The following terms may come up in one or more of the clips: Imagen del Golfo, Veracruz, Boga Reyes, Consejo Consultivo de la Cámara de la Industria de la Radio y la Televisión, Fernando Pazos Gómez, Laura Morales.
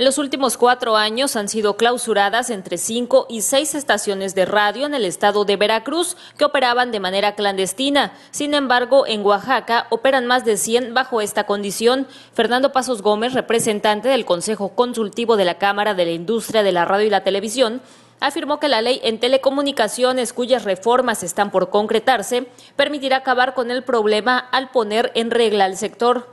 En los últimos 4 años han sido clausuradas entre 5 y 6 estaciones de radio en el estado de Veracruz que operaban de manera clandestina. Sin embargo, en Oaxaca operan más de 100 bajo esta condición. Fernando Pazos Gómez, representante del Consejo Consultivo de la Cámara de la Industria de la Radio y la Televisión, afirmó que la ley en telecomunicaciones, cuyas reformas están por concretarse, permitirá acabar con el problema al poner en regla el sector.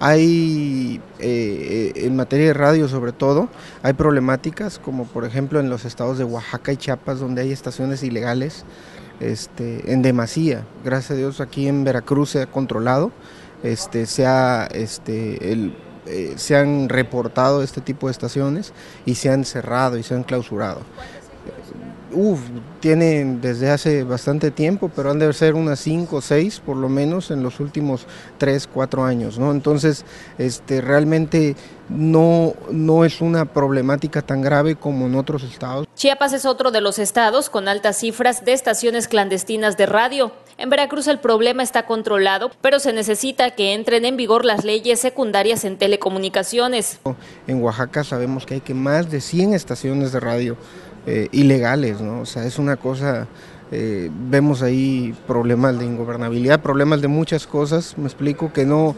Hay, en materia de radio sobre todo, hay problemáticas como por ejemplo en los estados de Oaxaca y Chiapas, donde hay estaciones ilegales en demasía. Gracias a Dios aquí en Veracruz se ha controlado, se han reportado este tipo de estaciones y se han cerrado y se han clausurado. Tienen desde hace bastante tiempo, pero han de ser unas 5 o 6 por lo menos en los últimos 3, 4 años, ¿no? Entonces, realmente no es una problemática tan grave como en otros estados. Chiapas es otro de los estados con altas cifras de estaciones clandestinas de radio. En Veracruz el problema está controlado, pero se necesita que entren en vigor las leyes secundarias en telecomunicaciones. En Oaxaca sabemos que hay más de 100 estaciones de radio ilegales, ¿no? O sea, es una cosa, vemos ahí problemas de ingobernabilidad, problemas de muchas cosas, me explico, que no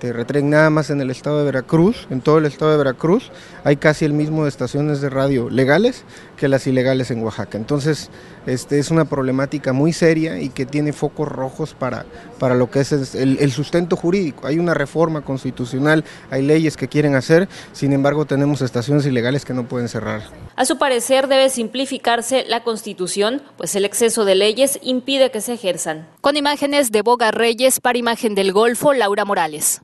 retraen nada más en el estado de Veracruz. En todo el estado de Veracruz hay casi el mismo de estaciones de radio legales que las ilegales en Oaxaca. Entonces, es una problemática muy seria y que tiene focos rojos para lo que es el sustento jurídico. Hay una reforma constitucional, hay leyes que quieren hacer, sin embargo tenemos estaciones ilegales que no pueden cerrar. A su parecer debe simplificarse la Constitución, pues el exceso de leyes impide que se ejerzan. Con imágenes de Boga Reyes para Imagen del Golfo, Laura Morales.